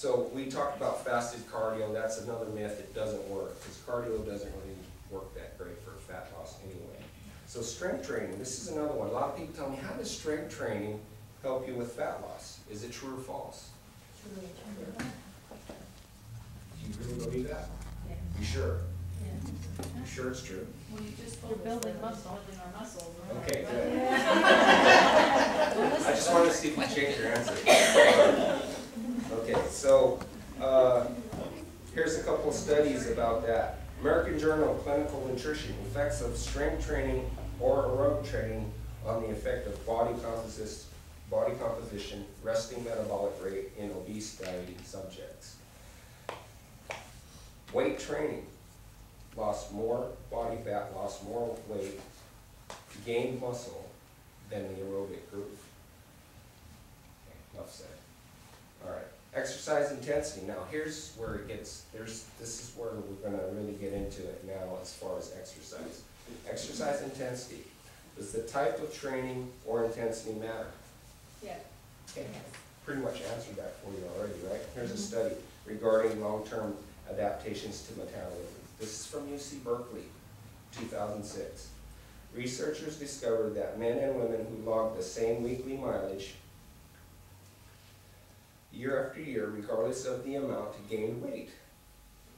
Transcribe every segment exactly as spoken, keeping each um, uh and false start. So we talked about fasted cardio. That's another myth. It doesn't work because cardio doesn't really work that great for fat loss anyway. So strength training, this is another one. A lot of people tell me, how does strength training help you with fat loss? Is it true or false? True. You really believe that? Yeah. You sure? Yeah. You sure it's true? Well, you just we're building muscle, building our muscles. Right? Okay, good. I just wanted to see if you changed your answer. Okay, so uh, here's a couple of studies about that. American Journal of Clinical Nutrition, effects of strength training or aerobic training on the effect of body composition, body composition, resting metabolic rate in obese dieting subjects. Weight training, lost more body fat, lost more weight, gained muscle than the aerobic group. Okay, enough said. All right. Exercise intensity. Now here's where it gets, there's, this is where we're going to really get into it now as far as exercise. Exercise intensity. Does the type of training or intensity matter? Yeah. Okay. Pretty much answered that for you already, right? Here's a study regarding long-term adaptations to metabolism. This is from U C Berkeley, two thousand six. Researchers discovered that men and women who logged the same weekly mileage year after year, regardless of the amount, to gain weight.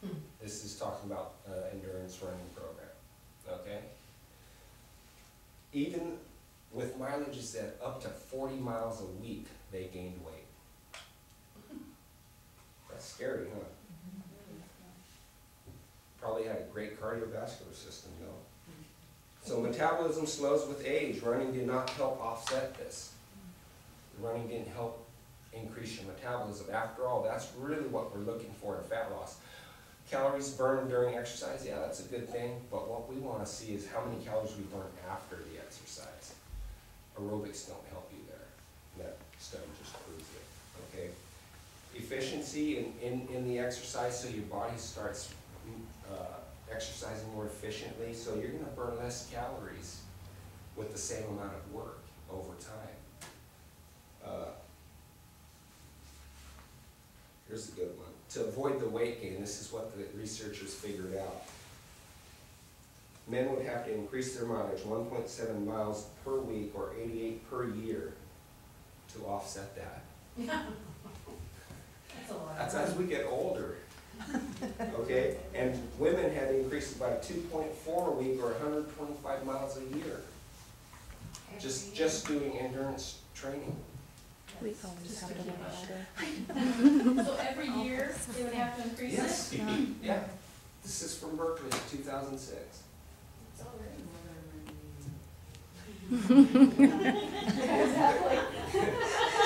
Hmm. This is talking about uh, endurance running program, okay? Even with mileages that up to forty miles a week, they gained weight. That's scary, huh? Probably had a great cardiovascular system, though. So metabolism slows with age. Running did not help offset this. Running didn't help increase your metabolism. After all, that's really what we're looking for in fat loss. Calories burned during exercise, yeah, that's a good thing, but what we want to see is how many calories we burn after the exercise. Aerobics don't help you there. That study just proves it, okay? Efficiency in, in, in the exercise, so your body starts uh, exercising more efficiently, so you're going to burn less calories with the same amount of work over time. Uh, Here's a good one. To avoid the weight gain, this is what the researchers figured out. Men would have to increase their mileage one point seven miles per week or eighty-eight per year to offset that. That's a lot. That's as we get older. Okay? And women had increased by two point four a week or one hundred twenty-five miles a year. Just just doing endurance training. We always have to do. So every year they would have to increase yes. it? Yes. Yeah. Yeah. This is from Berkeley, two thousand six. It's already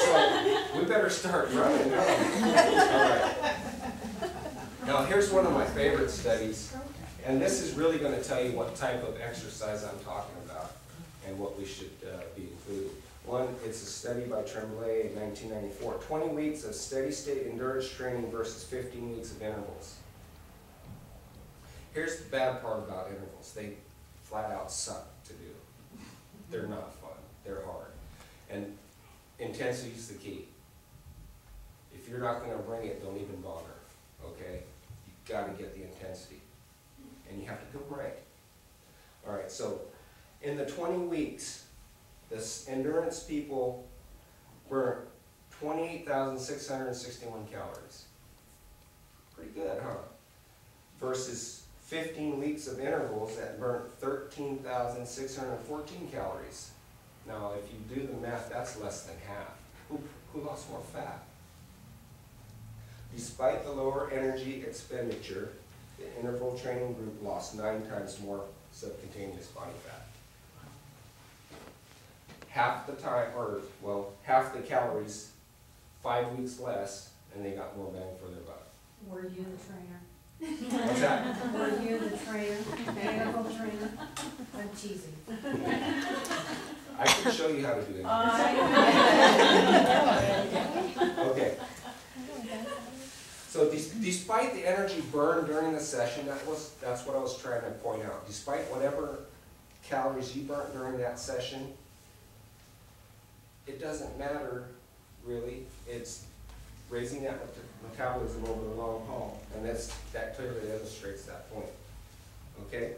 So we better start running now. All right. Now here's one of my favorite studies, and this is really going to tell you what type of exercise I'm talking about and what we should uh, be included. One, it's a study by Tremblay in nineteen ninety-four. twenty weeks of steady-state endurance training versus fifteen weeks of intervals. Here's the bad part about intervals. They flat out suck to do. They're not fun. They're hard. And intensity is the key. If you're not going to bring it, don't even bother. Okay? You've got to get the intensity. And you have to come right. All right, so in the twenty weeks, this endurance people burn twenty-eight thousand six hundred sixty-one calories. Pretty good, huh? Versus fifteen weeks of intervals that burn thirteen thousand six hundred fourteen calories. Now, if you do the math, that's less than half. Who, who lost more fat? Despite the lower energy expenditure, the interval training group lost nine times more subcutaneous body fat. Half the time, or well, half the calories, five weeks less, and they got more bang for their buck. Were you the trainer? What's that? Were you the trainer? Medical trainer? I'm cheesy. I can show you how to do it. Uh, okay. So, des despite the energy burned during the session, that was that's what I was trying to point out. Despite whatever calories you burnt during that session, it doesn't matter, really. It's raising that metabolism over the long haul, and that's, that clearly illustrates that point, okay?